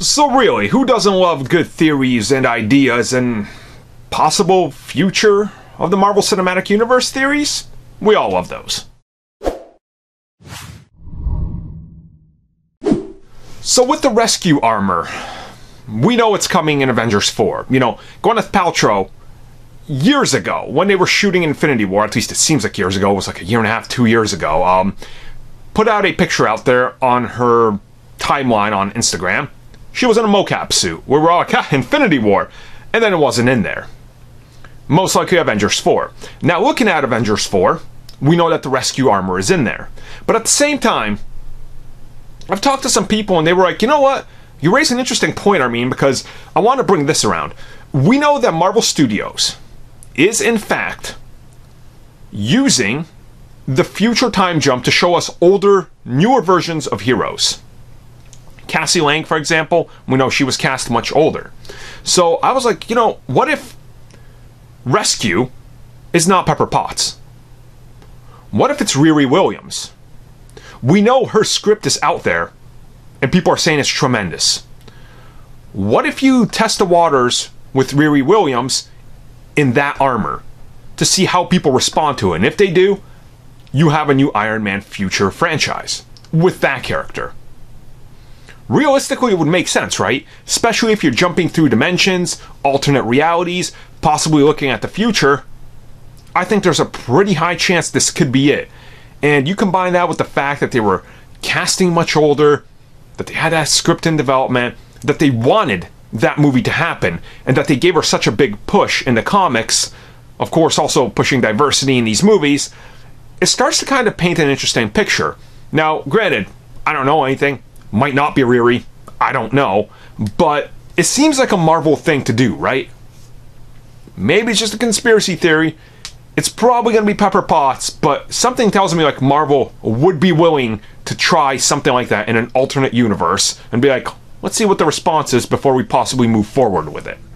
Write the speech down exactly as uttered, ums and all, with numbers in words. So really, who doesn't love good theories and ideas and possible future of the Marvel Cinematic Universe theories? We all love those. So with the rescue armor, we know it's coming in Avengers four. You know, Gwyneth Paltrow, years ago, when they were shooting Infinity War, at least it seems like years ago, it was like a year and a half, two years ago, um, put out a picture out there on her timeline on Instagram. She was in a mocap suit. We were all like, ah, Infinity War. And then it wasn't in there. Most likely Avengers four. Now, looking at Avengers four, we know that the rescue armor is in there. But at the same time, I've talked to some people and they were like, you know what? You raise an interesting point, Armin, because I want to bring this around. We know that Marvel Studios is, in fact, using the future time jump to show us older, newer versions of heroes. Cassie Lang, for example, we know she was cast much older. So I was like, you know, what if Rescue is not Pepper Potts? What if it's Riri Williams? We know her script is out there, and people are saying it's tremendous. What if you test the waters with Riri Williams in that armor to see how people respond to it? And if they do, you have a new Iron Man future franchise with that character. Realistically, it would make sense, right? Especially if you're jumping through dimensions, alternate realities, possibly looking at the future. I think there's a pretty high chance this could be it. And you combine that with the fact that they were casting much older, that they had that script in development, that they wanted that movie to happen, and that they gave her such a big push in the comics, of course also pushing diversity in these movies, it starts to kind of paint an interesting picture. Now, granted, I don't know anything. Might not be Riri. I don't know. But it seems like a Marvel thing to do, right? Maybe it's just a conspiracy theory. It's probably going to be Pepper Potts, but something tells me like Marvel would be willing to try something like that in an alternate universe and be like, let's see what the response is before we possibly move forward with it.